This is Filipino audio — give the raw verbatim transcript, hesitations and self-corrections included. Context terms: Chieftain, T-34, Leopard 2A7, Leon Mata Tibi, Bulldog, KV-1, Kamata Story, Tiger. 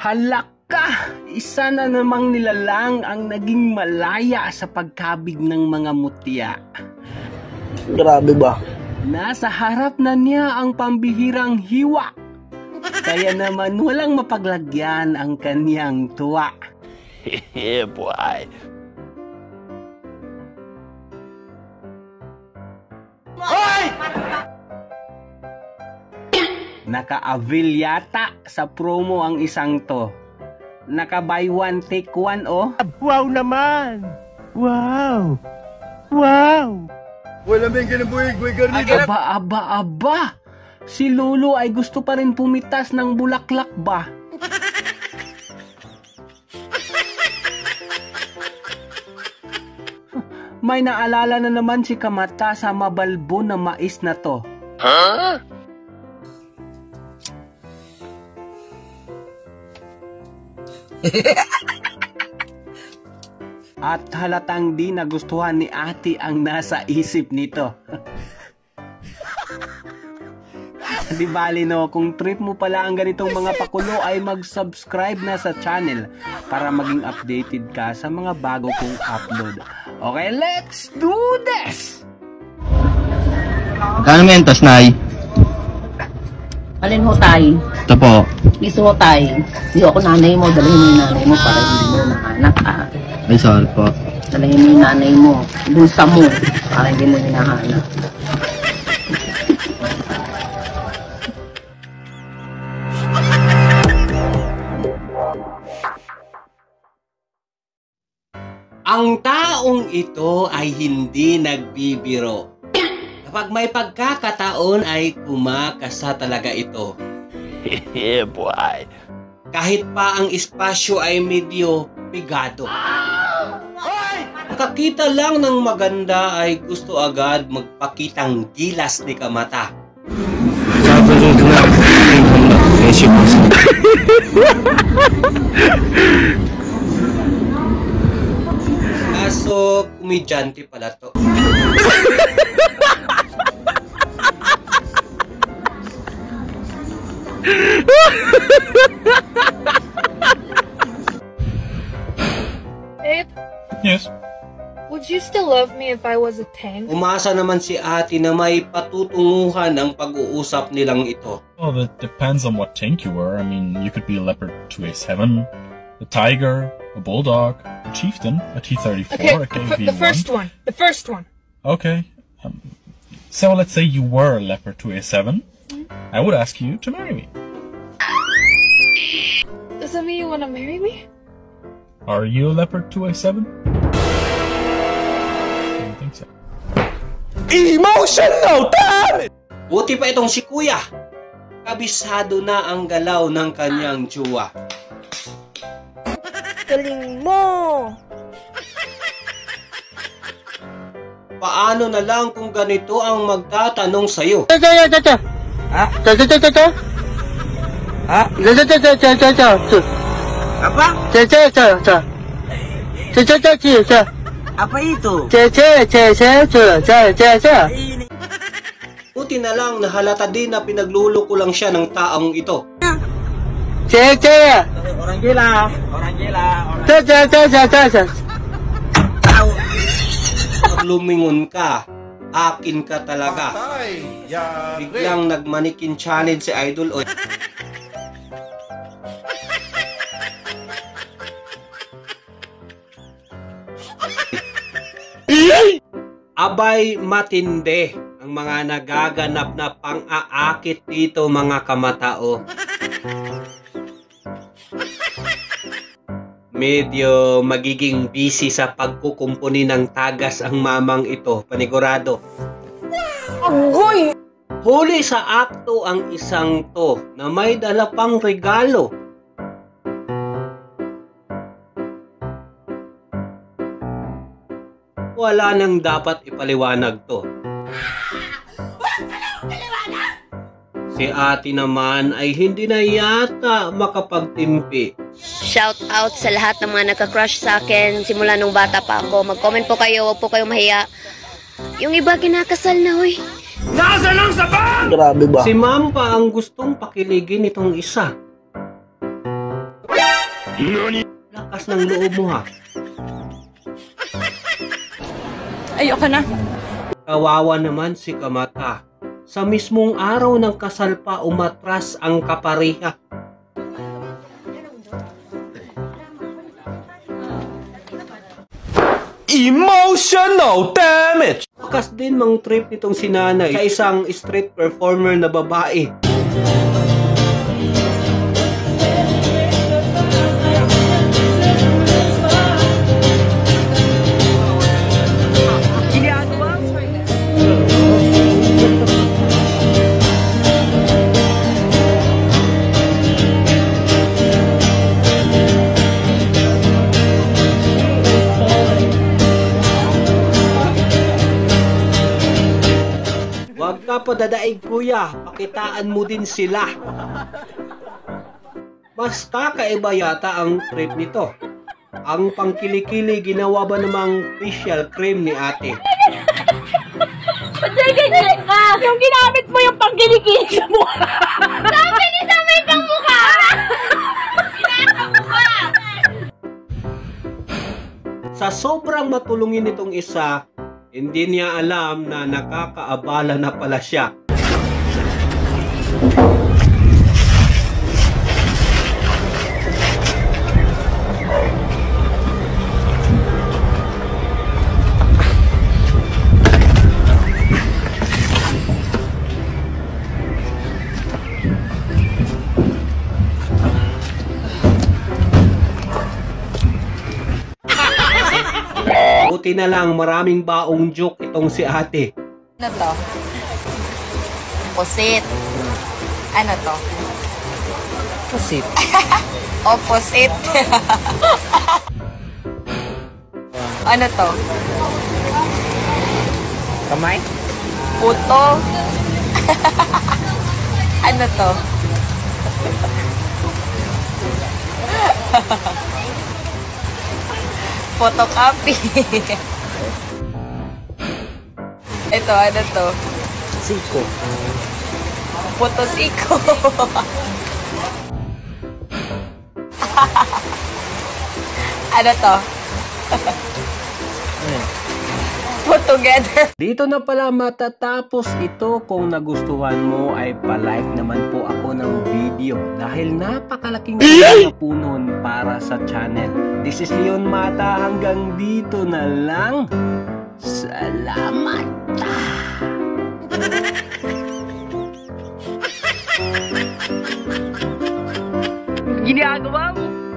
Halaka! Isa na namang nilalang ang naging malaya sa pagkabig ng mga mutya. Grabe ba? Nasa harap na niya ang pambihirang hiwa. Kaya naman walang mapaglagyan ang kaniyang tuwa. Hehe, boy. Hoy! Naka-avail yata sa promo ang isang to. Naka-buy one, take one, oh. Wow naman! Wow! Wow! Wala may ginabuhig, may garnita. Aba, aba, aba! Si Lolo ay gusto pa rin pumitas ng bulaklak ba? May naalala na naman si Kamata sa mabalbo na mais na to. Huh? At halatang di nagustuhan ni ate ang nasa isip nito. Di bali no, kung trip mo pala ang ganitong mga pakulo ay mag-subscribe na sa channel para maging updated ka sa mga bago kong upload. Okay, let's do this! Kano mentos, Nay? Alin ho tayo? Ito po. Iso ho tayo. Hindi ako nanay mo, dalhin mo yung nanay mo para hindi mo nakanak ah. Ay, sorry po. Dalhin mo yung nanay mo, busa mo, para hindi mo hinahanap. Ang taong ito ay hindi nagbibiro. Kapag may pagkakataon ay kumakasa talaga ito. Hehe, boy. Kahit pa ang espasyo ay medyo bigado. Nakakita lang ng maganda ay gusto agad magpakitang gilas ni Kamata. So, kumidyante pala to. Babe? Yes? Would you still love me if I was a tank? Umasa naman si ate na may patutunguhan ang pag-uusap nilang ito. Well, that depends on what tank you were. I mean, you could be a Leopard two A seven, a Tiger, a Bulldog, a Chieftain, a T thirty-four, okay, a K V one. The first one. The first one. Okay. Um, so let's say you were a Leopard two A seven. Mm-hmm. I would ask you to marry me. Does that mean you want to marry me? Are you a Leopard two A seven? I don't think so. Emotional! Damn it! Buti pa itong si Kuya. Kabisado na ang galaw ng kanyang jowa. Galing mo! Paano na lang kung ganito ang magtatanong sa'yo? Tata, tata! Ha? Tata, tata, tata! Ha? Tata, tata, tata, tata! Apa? Tata, tata, tata! Tata, tata, tata! Apa ito? Tata, tata, tata, tata! Buti na lang nahalata din na pinagluluko lang siya ng taong ito. Tata! Orang gila! Orang gila! Tata! Tata! Tata! Pag lumingon ka, akin ka talaga. Biglang nagmanikin challenge si Idol O. Abay matindi ang mga nagaganap na pang-aakit dito mga kamatao. Medyo magiging busy sa pagkukumpuni ng tagas ang mamang ito, panigurado. Agoy! Huli sa akto ang isang to na may dala pang regalo. Wala nang dapat ipaliwanag to. Si ate naman ay hindi na yata makapagtimpi. Shout out sa lahat ng mga nagka-crush sa akin simula nung bata pa ako. Mag-comment po kayo, huwag po kayong mahiya. Yung iba kinakasal na, hoy. Nasa lang sa bang! Grabe ba? Si Ma'am pa ang gustong pakiligin itong isa. Nani? Lakas ng loob mo ha. Ayoko na. Kawawa naman si Kamata. Sa mismong araw ng kasal pa umatras ang kapareha. Emotional damage! Bakas din mang trip nitong sinanay sa isang street performer na babae. Dadaig kuya, pakitaan mo din sila. Mas kakaiba yata ang trip nito. Ang pangkilikili ginawa ba namang facial cream ni ate? Patay ganyan ka! Yung ginamit mo yung pangkilikili sa mukha! Sabi ni Samay pang mukha! Sa sobrang matulungin nitong isa, hindi niya alam na nakakaabala na pala siya. Buti na lang maraming baong joke itong si ate. Ano to? Opposite. Ano to? Opposite. Opposite. Ano to? Kamay? Puto. Ano to? Photocopy. Ito, ano to? Siko. Photosiko. Ano to? Put together. Dito na pala matatapos ito. Kung nagustuhan mo ay palike naman po ako ng video dahil napakalaking tulong po nun para sa channel. This is Leon Mata. Hanggang dito na lang. Salamat. Ginagawa mo.